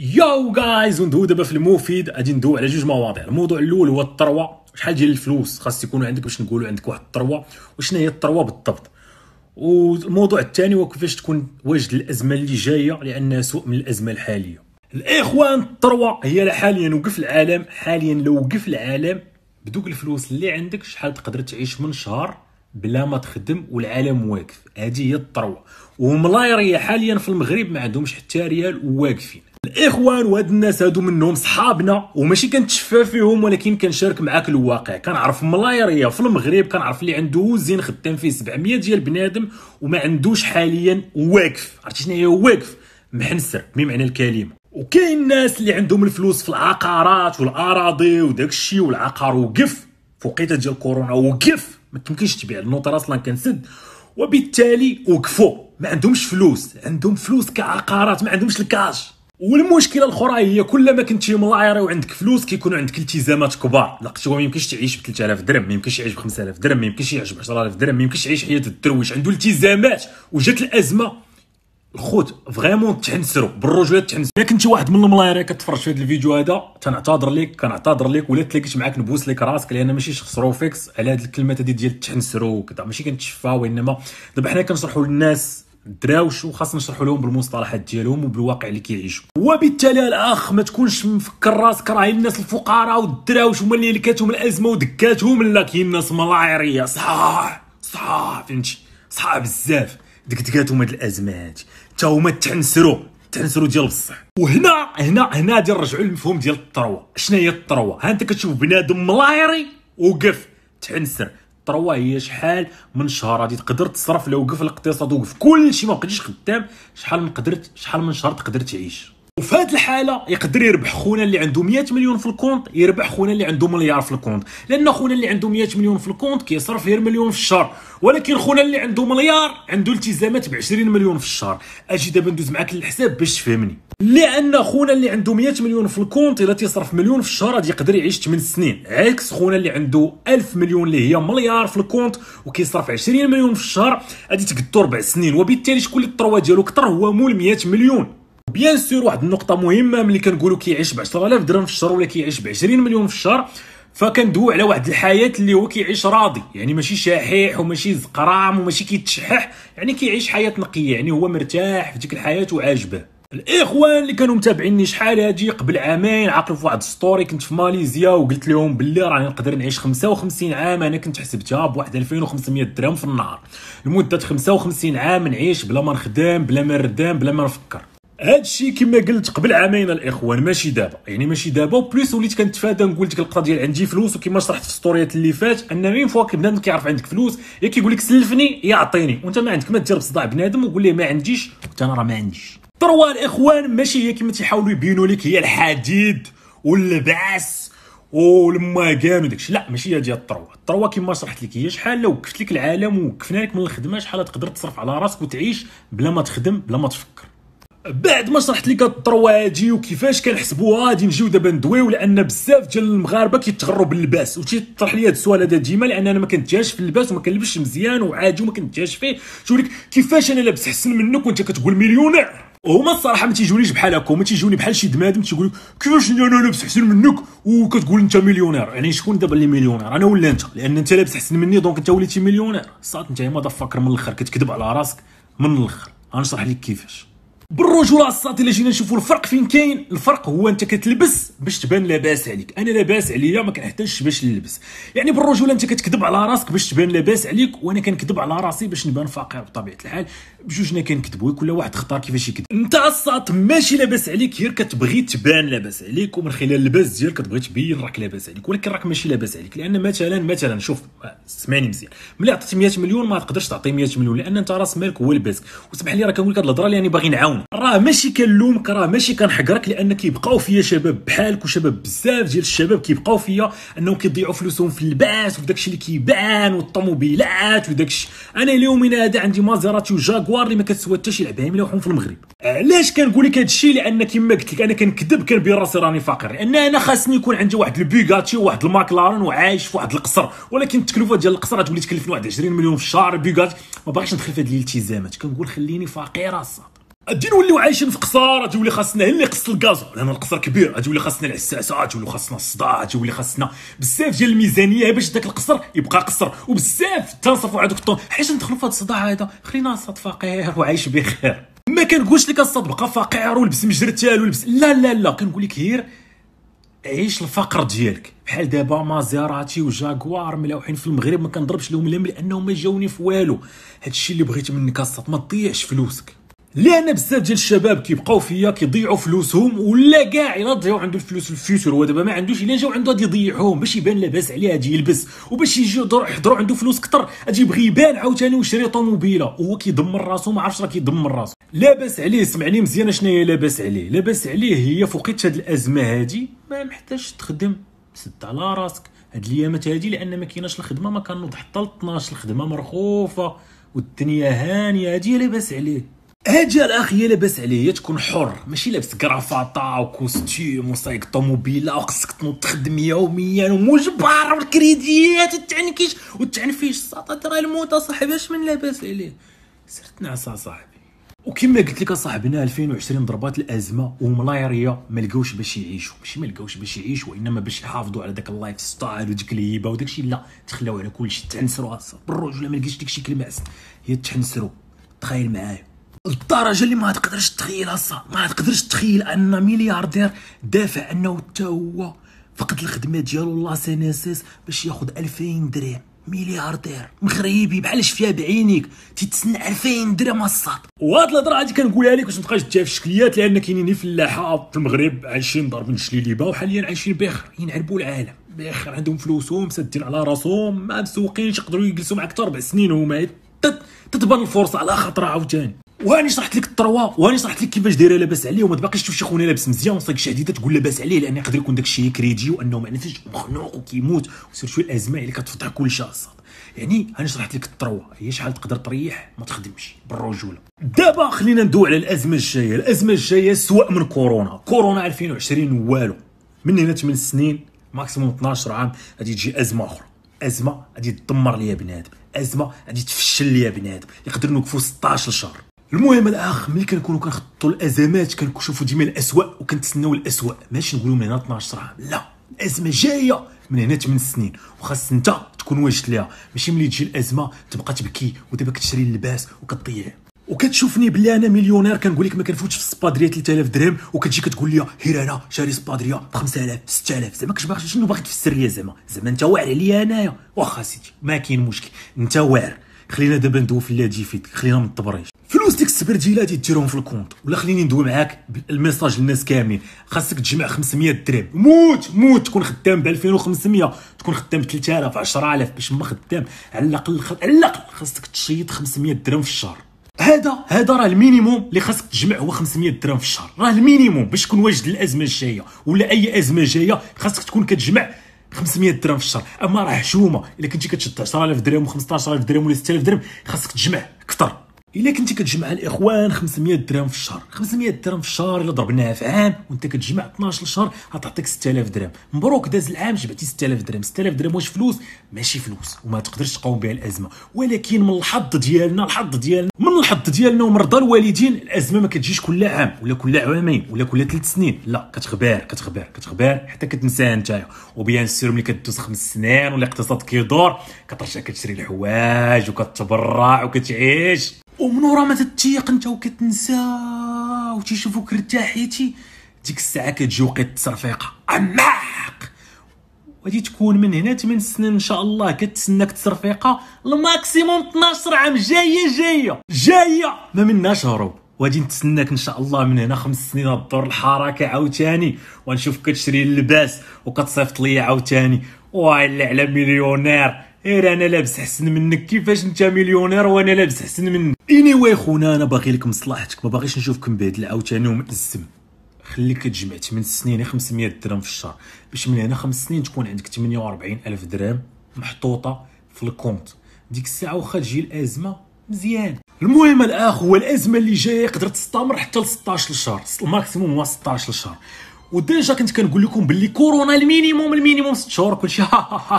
يو جايز وندوب في المفيد غادي ندوي على جوج مواضيع. الموضوع الاول هو الثروه، شحال ديال الفلوس خاص يكونوا عندك باش نقولوا عندك واحد الثروه، وشنو هي الثروه بالضبط. والموضوع الثاني هو كيفاش تكون واجد الازمه اللي جايه، لانها سوء من الازمه الحاليه. الاخوان الثروه هي حاليا وقف العالم، حاليا لو وقف العالم بدوك الفلوس اللي عندك شحال تقدر تعيش من شهر بلا ما تخدم والعالم واقف، هذه هي الثروه. وملايريه حاليا في المغرب ما عندهمش حتى ريال وواقفين. الاخوان وهاد الناس هادو منهم صحابنا وماشي كنتشفى فيهم، ولكن كنشارك معاك الواقع. كنعرف ملايريا في المغرب، كنعرف اللي عنده وزين خدام فيه 700 ديال بنادم وما عندوش حاليا واقف. عرفتي شنو هي واقف؟ محنسر بمعنى الكلمه. وكاين الناس اللي عندهم الفلوس في العقارات والاراضي وداك الشيء، والعقار وقف فوقيته ديال كورونا، وقف ما تمكنش تبيع، النوطه اصلا كنسد، وبالتالي وقفوا ما عندهمش فلوس. عندهم فلوس كعقارات، ما عندهمش الكاش. والمشكله الاخرى هي كل ما كنتي ملايري وعندك فلوس كيكون عندك التزامات كبار. لقيتو ما يمكنش تعيش ب 3000 درهم، ما يمكنش يعيش ب 5000 درهم، ما يمكنش يعيش ب 10000 درهم، ما يمكنش يعيش حياه الدرويش، عنده التزامات. وجات الازمه الخوت فريمون تحنسروا بالرجوله تحنسروا. الا كنتي واحد من الملايري كتفرج في هذا الفيديو هذا كنعتذر لك، ولا تلاقيت معاك نبوس لك راسك، لان ماشي شخص روفيكس على هذه الكلمات هذه ديال تحنسروا وكذا، ماشي كنتشفى، وانما دابا حنا كنشرحوا للناس دراوش، وخاص نشرحوا لهم بالمصطلحات ديالهم وبالواقع اللي كيعيشوا. وبالتالي الاخ ما تكونش مفكر راسك راه الناس الفقراء والدراوش هما اللي لكاتهم الازمه ودكاتهم، لا كاين الناس ملايريه صح فهمتي، صح بزاف دكاتهم هاد الازمه هادي، حتى هما تحنسروا ديال بصح. وهنا هنا هنا غادي نرجعوا للمفهوم ديال الثروه. شنو هي الثروه؟ ها انت كتشوف بنادم ملايري وقف تحنسر. الثروه هي شحال من شهر غادي تقدر تصرف لو وقف الاقتصاد ووقف كلشي ما بقيتيش خدام، شحال من شهر تقدر تعيش. وفي هذه الحاله يقدر يربح خونا اللي عنده 100 مليون في الكونت، يربح خونا اللي عنده مليار في الكونت، لان خونا اللي عنده 100 مليون في الكونت كيصرف غير مليون في الشهر، ولكن خونا اللي عنده مليار عنده التزامات ب 20 مليون في الشهر. اجي دابا ندوز معاك للحساب باش تفهمني، لان خونا اللي عنده 100 مليون في الكونت الا تيصرف مليون في الشهر غادي يقدر يعيش 8 سنين، عكس خونا اللي عنده 1000 مليون اللي هي مليار في الكونت وكيصرف 20 مليون في الشهر غادي تقدو 4 سنين. وبالتالي شكون اللي الثروه ديالو كثر؟ هو مول 100 مليون. بيان سور واحد النقطة مهمة، ملي كنقولوا كيعيش ب 10000 درهم في الشهر ولا كيعيش ب 20 مليون في الشهر، فكندوي على واحد الحياة اللي هو كيعيش راضي، يعني ماشي شحيح وماشي زقرام وماشي كيتشحح، يعني كيعيش حياة نقية، يعني هو مرتاح في ديك الحياة وعاجبه. الاخوان اللي كانوا متابعيني شحال هادي قبل عامين عاقلوا في واحد السطوري، كنت في ماليزيا وقلت لهم باللي راني نقدر نعيش 55 عام، انا كنت حسبتها بواحد 2500 درهم في النهار لمدة 55 عام نعيش بلا ما نخدم بلا ما نردم بلا ما نفكر. هادشي كما قلت قبل عامين الاخوان، ماشي دابا وبليس وليت كنتفادى نقول لك القضيه ديال عندي فلوس. وكما شرحت في السطوريات اللي فات ان مين فوا بنادم كيعرف عندك فلوس يا كيقول لك سلفني يا عطيني، وانت ما عندك ما دير بصداع بنادم وقول ليه ما عنديش، وانت انا راه ما عنديش. الثروه الاخوان ماشي هي كما تيحاولوا يبينوا لك هي الحديد واللبعس والماكان وداكشي، لا ماشي هادي الثروه. الثروه كما شرحت لك هي شحال لو وقفت لك العالم ووقفنا لك من الخدمه شحال تقدر تصرف على راسك وتعيش بلا ما تخدم بلا ما تفكر. بعد ما شرحت لك الثروه هادي وكيفاش كنحسبوها غادي نجيو دابا ندويو، لان بزاف ديال المغاربه كيتغروا باللباس، وتيطرح لي هاد السؤال هذا ديما، لان انا ما كنتجاش في اللباس وما كنلبسش مزيان وعادي وما كنتجاش فيه. تيقول لك كيفاش انا لابس احسن منك وانت كتقول مليونير، وهما الصراحه ما تيجونيش بحال هكا، هما تيجوني بحال شي دمادم تيقول لك كيفاش انا لابس احسن منك وكتقول انت مليونير. يعني شكون دابا اللي مليونير؟ انا ولا انت؟ لان انت لابس احسن مني دونك انت وليتي مليونير. صاد انت ما دافكر من الاخر، كتكذب على راسك من الاخر. غنشرح لك كيفاش بالرجوله الصاطي. الا جينا نشوفوا الفرق فين كاين، الفرق هو انت كتلبس باش تبان لاباس عليك. انا لاباس عليا ما كنحتاجش باش نلبس، يعني بالرجوله انت كتكذب على راسك باش تبان لاباس عليك، وانا كنكذب على راسي باش نبان فقير. بطبيعه الحال بجوجنا كنكذبوا، كل واحد اختار كيفاش يكذب. انت الصاط ماشي لاباس عليك، غير كتبغي تبان لاباس عليك، ومن خلال اللباس ديالك كتبغي تبين راك لاباس عليك، ولكن راك ماشي لاباس عليك. لان مثلا شوف سمعني مزيان، ملي عطيت 100 مليون ما تقدرش تعطي 100 مليون، لان انت راس مالك هو لباسك. وسمح لي راه كنقول لك هاد الهضره، يعني باغي نعاون، راه ماشي كنلومك، راه ماشي كنحقرك، لان كيبقاو فيا شباب بحالك وشباب بزاف ديال الشباب كيبقاو فيا انهم كيضيعوا فلوسهم في اللباس وداكشي اللي كيبان والطوموبيلات وداكشي. انا ليومنا هذا عندي مازيراتي وجاكوار اللي ما كتسوى حتى شي لعبه مليوحهم في المغرب. علاش كنقول لك هادشي؟ لان كما قلت لك انا كنكذب كنبين راسي راني فقير، لان انا خاصني يكون عندي واحد البيغاتشي وواحد الماكلارون وعايش في واحد القصر، ولكن التكلفه ديال القصر غتولي تكلفني واحد 20 مليون في الشهر بيغاتشي، ما باغيش ندخل في هاد الالتزامات. كنقول خليني فقير الصاد. غادي نوليو عايشين في قصر، غادي يولي خاصنا غير اللي قص الكازو لان القصر كبير، غادي يولي خاصنا العساسه، غادي يولي خاصنا الصداع، غادي يولي خاصنا بزاف ديال الميزانيه باش داك القصر يبقى قصر، وبزاف تنصرفوا على دوك الطون حيت ندخلوا في هذا الصداع هذا. خلينا الصاد فقير وعايش بخير، ما كنقولش لك الصاد بقى فقير ولبس مجرتال ولبس، لا لا لا، كنقول لك غير عيش الفقر ديالك. بحال دابا مازيراتي وجاكوار ملاوحين في المغرب، ما كنضربش لهم الهم لانهم ما جاوني في والو. هادشي اللي بغيت منك الصاد، ما تضيعش فلوسك، لان بزاف ديال الشباب كيبقاو فيا كيضيعوا فلوسهم، ولا كاع الا ضيعوا عنده الفلوس في الفيوتشر، هو دابا ما عندوش، الا جاو عنده غادي يضيعهم باش يبان لاباس عليه، غادي يلبس، وباش يجيو يحضروا عنده فلوس كثر غادي يبغي يبان عاوتاني وشري طوموبيله، وهو كيدمر راسو، ما عرفش راه كيدمر راسو. لاباس عليه، سمعني مزيان شنو هي لاباس عليه. لاباس عليه هي فوقيت هاد الازمه هادي ما محتاجش تخدم، سد على راسك هاد الايامات هادي، لان ما كايناش الخدمه، ما كنوض حتى ل 12، الخدمه مرخوفه والدنيا هانيه، هادي لاباس عليه. هادي الاخيه لاباس عليه، تكون حر، ماشي لابس كرافطه وكوستيم وسايق طوموبيله وخصك تنوض تخدم يوميا ومجبر بالكريديات والتعنكيش والتعنفيش. الساطات راه الموت اصاحبي، اش من لاباس عليه، سرت نعس اصاحبي. وكما قلت لك اصاحبنا 2020 ضربات الازمه وملايريه، ما لقاوش باش يعيشوا، ماشي ما لقاوش باش يعيشوا، وانما باش يحافظوا على داك اللايف ستايل وديك الهيبه وداك الشيء، لا تخلاو على كلشي، تعنسروا اصاحبي بالرجوله، ما لقيتش داك الشيء كالمعسل، هي تحنسروا. تخيل معايا الدرجه اللي ما تقدرش تخيلها صا، ما تقدرش تخيل ان ملياردير دافع انه حتى هو فقد الخدمه ديالو لا سيناسيس باش ياخذ 2000 درهم. ملياردير مغربي بحال شفتيها بعينيك تيتسنى 2000 درهم الصاد. وهاد الهضره هادي كنقولها لك باش ما تبقاش تجاها في الشكليات، لان كاينين فلاحه في المغرب عايشين ضاربين شليليبه وحاليا عايشين بخير، ينعربوا العالم بخير، عندهم فلوسهم مسدين على راسهم، ما مسوقينش، يقدروا يجلسوا معك حتى 4 سنين وهما تتبان الفرصه على خطره عاوتاني. وهاني شرحت لك الطروه، وهاني شرحت لك كيفاش دايره لاباس عليه، وما تباقيش تشوف شي خونا لابس مزيان وصايك شهديده تقول لاباس عليه، لان يقدر يكون داكشي كريدي وانه ما نفعش مخنوق وكيموت، وسير شويه الازمه اللي كتفضح كل شيء الصاد. يعني هاني شرحت لك الطروه هي شحال تقدر تريح ما تخدمش بالرجوله. دابا خلينا ندوي على الازمه الجايه. الازمه الجايه سواء من كورونا 2020 والو، من هنا 8 سنين ماكسيموم 12 عام غادي تجي ازمه اخرى، ازمه غادي تدمر ليا بنادم، ازمه غادي تفشل ليا بنادم، يقدر نوقفوا 16 شهر. المهم الاخ، ملي كنكونوا كنخططوا الازمات كنشوفوا ديما الاسوء وكنتسناو الاسوء، ماشي نقولوا من هنا 12 عام، لا، الازمه جايه من هنا 8 سنين وخاص انت تكون واجد ليها، ماشي ملي تجي الازمه تبقى تبكي ودابا كتشري اللباس وكتضيع. وكتشوفني بلي انا مليونير كنقول لك ما كنفوتش في السبادريه 3000 درهم، وكتجي كتقول لي غير انا شاري سبادريه ب 5000 6000، زعما كتباغي شنو باغي تفسريا، زعما انت واعر عليا انايا. واخا سيدي ما كاين مشكل، انت واعر، خلينا دابا ندوي في الذي يفيدك، خلينا من الطبريش. فلوس ديك السبرديله غادي ديرهم في الكونط، ولا خليني ندوي معاك الميساج للناس كاملين، خاصك تجمع 500 درهم، موت تكون خدام ب 2500، تكون خدام ب 3000 10000، باش ما خدام على الاقل على الاقل خاصك تشيط 500 درهم في الشهر. هذا راه المينيموم اللي خاصك تجمع، هو 500 درهم في الشهر، راه المينيموم باش تكون واجد الازمه الجايه ولا اي ازمه جايه، خاصك تكون كتجمع 500 درهم في الشهر. اما راه حشومه الا كنتي كتشد 10000 درهم و15000 درهم ولا 6000 درهم، خاصك تجمع كثر. الا كنتي كتجمع الاخوان 500 درهم في الشهر، 500 درهم في الشهر الا ضربناها في عام وانت كتجمع 12 شهر غتعطيك 6000 درهم. مبروك، داز العام جبتي 6000 درهم. 6000 درهم واش فلوس؟ ماشي فلوس، وما تقدرش تقاوم بها الازمه، ولكن من الحظ ديالنا، ومن رضا الوالدين، الازمه ما كتجيش كل عام ولا كل عامين ولا كل 3 سنين، لا، كتخبر حتى كتنساها نتايا. وبيان سير ملي كدوز 5 سنين والاقتصاد كيدور، كترجع كتشري الحوايج وكتبرع وكتعيش، ومن ورا ما تتيق انت وكتنسى وتيشوفوك ارتاحيتي، ديك الساعه كتجي وقيت التصرفيقه عماق، وغادي تكون من هنا 8 سنين ان شاء الله كتسناك تصرفيقه الماكسيموم 12 عام جايه ما مناش هروب. وغادي نتسناك ان شاء الله من هنا 5 سنين غدور الحركه عاوتاني، ونشوفك كتشري اللباس وكتصيفط ليا عاوتاني، ويلي على مليونير، غير انا لابس احسن منك، كيفاش انت مليونير وانا لابس احسن منك؟ انيواي خونا، انا باغي لك مصلحتك، ما باغيش نشوفك مبهدل عاوتاني ومأزم. خليك كتجمع 8 سنين 500 درهم في الشهر، باش من هنا 5 سنين تكون عندك 48000 درهم محطوطه في الكونت، ديك الساعه واخا تجي الازمه مزيان. المهم الاخ، هو الازمه اللي جايه يقدر تستمر حتى ل 16 شهر، الماكسيموم هو 16 شهر. وديجا كنت كنقول لكم باللي كورونا المينيموم 6 شهور، كلشي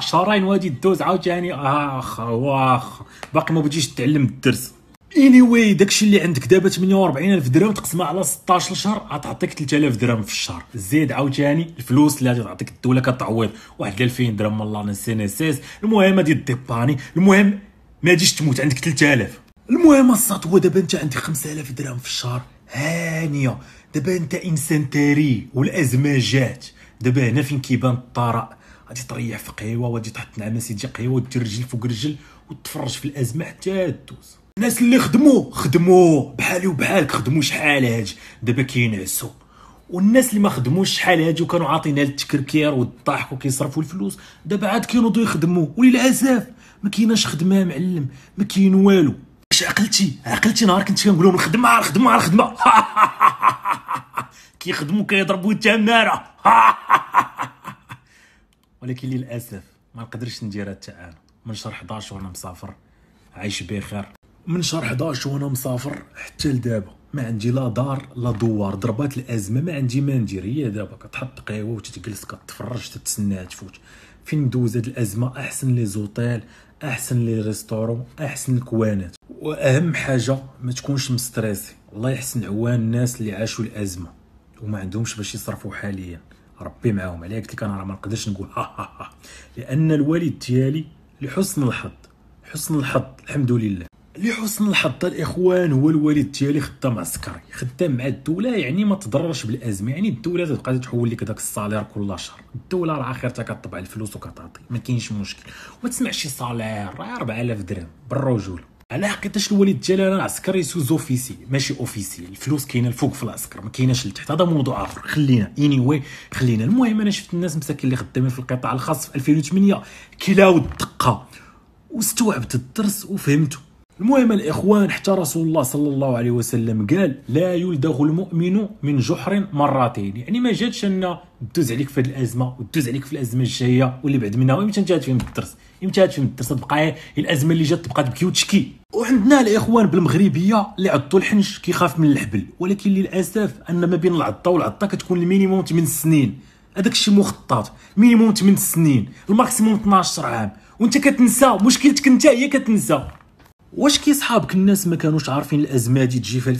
شهرين وهادي دوز عاوتاني، واخا باقي ما بديتش تعلم الدرس. anyway داكشي اللي عندك دابا 48000 درهم تقسمها على 16 شهر غتعطيك 3000 درهم في الشهر. زيد عاوتاني الفلوس اللي غتعطيك الدوله كتعوض واحد 2000 درهم من لان سي ان اس اس. المهم هادي ديباني، المهم ما تجيش تموت عندك 3000. المهم الصاد هو دابا انت عندك 5000 درهم في الشهر هانيه. دابا انت انسان ثري والازمه جات. دابا هنا فين كيبان الطرق، غادي تريح في قهوه وغادي تحط نعماسي تجي قهوه ودير رجل فوق رجل وتفرج في الازمه حتى دوز. الناس اللي خدموا بحالي وبحالك، خدموا شحال هاج دابا كينعسوا، والناس اللي ما خدموش شحال هاج وكانوا عاطينها للتكركير والضحك وكيصرفوا الفلوس دابا عاد كينوضوا يخدموا، وللاسف ما كايناش خدمه معلم، ما كاين والو. واش عقلتي نهار كنت كنقول لهم الخدمه الخدمه الخدمه كيخدموا كيضربوا التماره ولكن للاسف ما نقدرش نديرها حتى انا. من شهر 11 وانا مسافر عايش بخير، من شهر 11 وانا مسافر حتى لدابا ما عندي لا دار لا دوار، ضربات الازمه ما عندي ما ندير. هي دابا كتحط قهوه وتتجلس كتفرج تتسناها تفوت. فين ندوز هاد الازمه احسن لي زوطيل، احسن لي ريستورون، احسن الكوانات، واهم حاجه ما تكونش مستريسي. الله يحسن عوان الناس اللي عاشوا الازمه وما عندهمش باش يصرفوا حاليا، ربي معاهم. على قلت لك انا راه ما نقدرش نقول لان الوالد ديالي لحسن الحظ، حسن الحظ الحمد لله، لحسن الحظ الاخوان هو الوالد ديالي خدام عسكري، خدام مع الدوله، يعني ما تضررش بالازمه، يعني الدوله تبقى تحول لك داك الصالير كل شهر. الدوله راه اخرتها كطبع الفلوس وكتعطي، ما كاينش مشكل. وما تسمعش شي صالير راه 4000 درهم بالرجوله، على حقيقتاش الوالد ديالي انا عسكري سوز اوفيسي ماشي اوفيسي، الفلوس كاينه الفوق في العسكر ما كايناش لتحت، هذا موضوع اخر خلينا anyway خلينا. المهم انا شفت الناس مساكين اللي خدامين في القطاع الخاص في 2008 كلاو الدقه، واستوعبت الدرس وفهمته. المهم الاخوان حتى رسول الله صلى الله عليه وسلم قال لا يلدغ المؤمن من جحر مرتين، يعني ما جاتش لنا دوز عليك في هذه الازمه ودوز عليك في الازمه الجايه واللي بعد منها، امتى جات فيهم الدرس، امتى جات فيهم الدرس، تبقى الازمه اللي جات تبقى تبكي وتشكي. وعندنا الاخوان بالمغربيه اللي عضوا الحنش كيخاف من الحبل، ولكن للاسف ان ما بين العضه والعضه كتكون المينيموم 8 سنين، هذاك الشيء مخطط مينيموم 8 سنين الماكسيموم 12 عام، وانت كتنسى مشكلتك انت هي كتنسى. واش كيصحابك الناس ما كانوش عارفين الازمه دي تجي في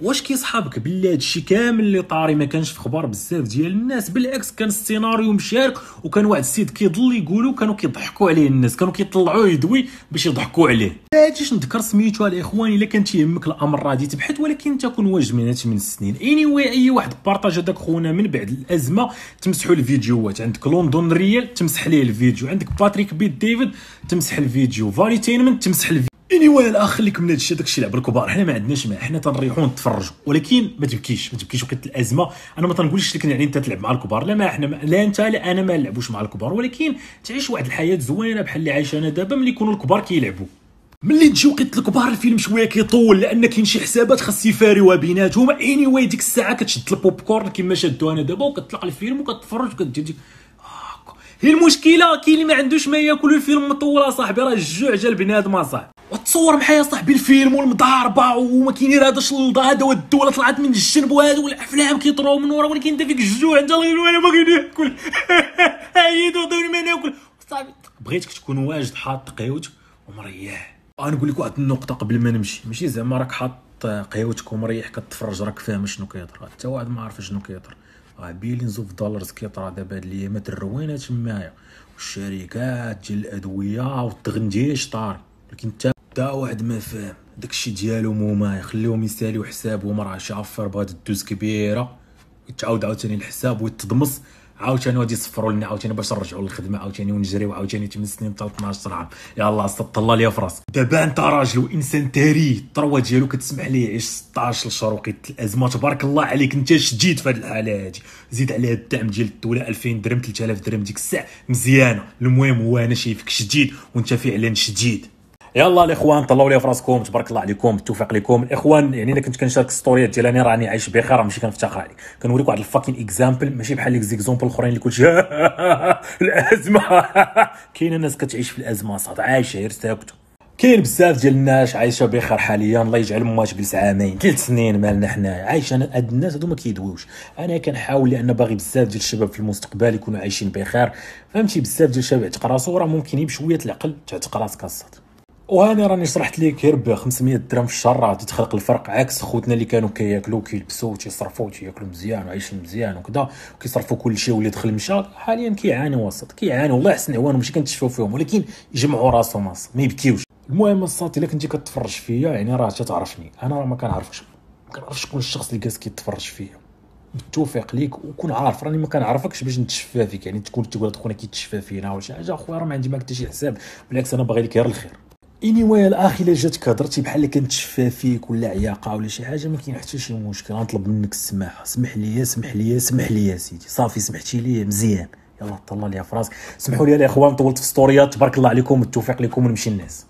2020؟ واش كيصحابك باللي هادشي كامل اللي طاري ما كانش في خبر بزاف ديال الناس؟ بالعكس كان السيناريو مشارك، وكان واحد السيد كيضل يقولوا كانوا كيضحكوا عليه الناس، كانوا كيطلعوه يدوي باش يضحكوا عليه. ما غاديش نذكر سميتو الاخوان الا كان تيهمك الامر غادي تبحث، ولكن تكون واجد من 8 سنين anyway. اي واحد بارطاج هذاك خونا من بعد الازمه، تمسحوا الفيديوهات. عندك لندن ريال تمسح ليه الفيديو، عندك باتريك بيت ديفيد تمسح الفيديو، فاليتينمنت تمسح الفيديو. anyway الاخ خليك من هادشي، داكشي لعب الكبار، حنا ما عندناش معاه، حنا تنريحو نتفرجوا. ولكن ما تبكيش وقت الازمه. انا ما تنقولش لك يعني انت تلعب مع الكبار، لا ما حنا لا انت لا انا ما نلعبوش مع الكبار، ولكن تعيش واحد الحياه زوينه بحال اللي عايشه انا دابا ملي يكونوا الكبار كيلعبوا. ملي تجي وقت الكبار الفيلم شويه كيطول لان كاين شي حسابات خاص يفاريوها بيناتهم anyway. ديك الساعه كتشد البوب كورن كما شادو انا دابا وكتطلق الفيلم وكتفرج وكدير ديك هي المشكله. كاين اللي ما عندوش ما ياكل، الفيلم مطول اصاحبي، راه الجوع جا لبنادم اصاحبي. وتصور معايا صاحبي الفيلم والمضاربه وما كيدير هذا الشلضه هذا، والدوله طلعت من الجنب وهذا، والافلام كيطرو من ورا، ولكن انت فيك الجوع انت انا باغي ناكل عييدو دوني ما ناكل صاحبي. بغيتك تكون واجد حاط قهوتك ومريح. غنقول لك واحد النقطه قبل ما نمشي، ماشي زعما راك حاط قهوتك ومريح كتفرج راك فاهم شنو كيطرا، حتى واحد ما عارف شنو كيطرا. بيليونز اوف دولارز كيطرا دابا هاد الايامات الروينه تمايا، والشركات ديال الادويه والتغنديش طاري، ولكن تا واحد ما فاهم داكشي ديالهم، هما يخليهم يساليو حسابهم راه شي عفر بغات دوز كبيره، وتعاود عاوتاني الحساب ويتضمص عاوتاني، غادي يصفروا لنا عاوتاني باش نرجعوا للخدمه عاوتاني ونجريو عاوتاني 8 سنين حتى 12 عام. يلاه سط الله ليا في راسك. دابا انت راجل وانسان ثري، الثروه ديالو كتسمح ليه يعيش 16 شهر وقت الازمه، تبارك الله عليك انت شديد في هذه الحاله هذه. زيد عليها الدعم ديال الدوله 2000 درهم 3000 درهم ديك الساعه مزيانه. المهم هو انا شايفك شديد وانت فعلا شديد. يلا الاخوان طلعوا لي فراسكم، تبارك الله عليكم، التوفيق لكم الاخوان. يعني انا كنت كنشارك السطوريات ديالاني راني عايش بخير، ماشي كنفتخر عليك، كنوريك واحد الفاكين اكزامبل، ماشي بحال ليك زيكزومبل الاخرين اللي كلشي الازمه. كاينه ناس كتعيش في الازمه صاد عايشه غير ساكته، كاين بزاف ديال الناس عايشه بخير حاليا، الله يجعل ما تجلس عامين 3 سنين مالنا حنايا عايشه. هاد الناس هادو ما كيدويوش. انا كنحاول لان باغي بزاف ديال الشباب في المستقبل يكونوا عايشين بخير، فهمتي؟ بزاف ديال الشباب يعتق راسو، راه ممكن بشويه العقل تعتق راسك الصاد. وانا راني شرحت لك غير ب 500 درهم في الشهر راه تتخلق الفرق، عكس خوتنا اللي كانوا كياكلوا كيلبسوا وتيصرفوا وتياكلوا مزيان وعايشين مزيان وكذا وكيصرفوا كل شيء واللي دخل مشى، حاليا كيعانوا وسط كيعانوا والله يحسن عوانهم، ماشي كنتشفوا فيهم ولكن يجمعوا راسهم ما يبكيوش. المهم الصات الا كنتي كتفرج فيا يعني راه تعرفني، انا راه ما كنعرفكش، ما كنعرفش شكون الشخص اللي جالس كيتفرج فيا. بالتوفيق ليك وكون عارف راني ما كنعرفكش باش نتشفى فيك، يعني تكون تقول خونا كيتشفى فينا ولا شي حاجه. اخويا راه ما عندي معاك حتى شي حساب، بالعكس انا باغي لك غير الخير. انيواي الاخ الا جاتك هضرتي بحال اللي كنتشفى فيك ولا عياقه ولا شي حاجه ما كاين حتى شي مشكل، غنطلب منك السماحه، سمح لي سيدي، صافي سمحتي لي مزيان، يلا طلع لي فراسك. سمحوا لي الاخوان طولت في ستوريات، تبارك الله عليكم، التوفيق لكم ونمشي الناس.